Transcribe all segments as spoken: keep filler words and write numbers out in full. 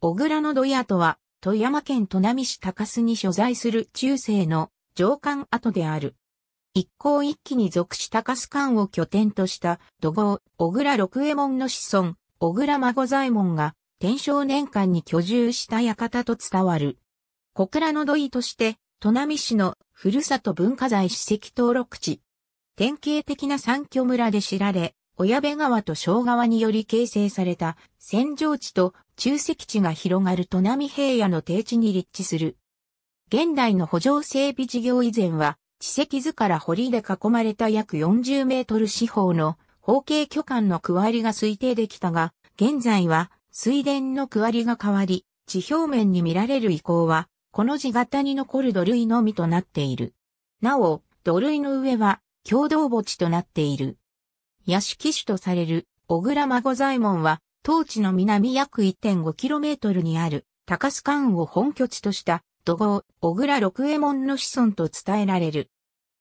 小倉の土屋とは、富山県砺波市高須に所在する中世の城館跡である。一向一揆に属し高須間を拠点とした土豪、小倉六右衛門の子孫、小倉孫左衛門が、天正年間に居住した館と伝わる。小倉の土居として、砺波市のふるさと文化財史跡登録地。典型的な三居村で知られ、小矢部川と庄川により形成された扇状地と集積地が広がる砺波平野の低地に立地する。現代の圃場整備事業以前は、地石図から堀で囲まれた約よんじゅうメートル四方の方形巨漢の区割りが推定できたが、現在は水田の区割りが変わり、地表面に見られる遺構は、この字型に残る土塁のみとなっている。なお、土塁の上は共同墓地となっている。屋敷主とされる小倉孫左衛門は、当地の南約 いってんごキロメートル にある高須間を本拠地とした土豪小倉六右衛門の子孫と伝えられる。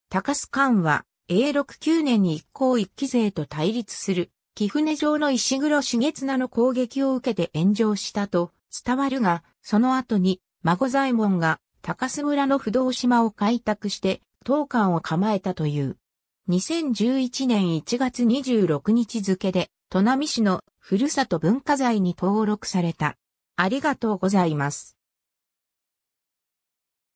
高須間はえいろくきゅうねんに一向一揆勢と対立する貴船城の石黒重綱の攻撃を受けて炎上したと伝わるが、その後に孫左衛門が高須村の不動島を開拓して当館を構えたという。にせんじゅういちねんいちがつにじゅうろくにち付で、砺波市のふるさと文化財に登録された。ありがとうございます。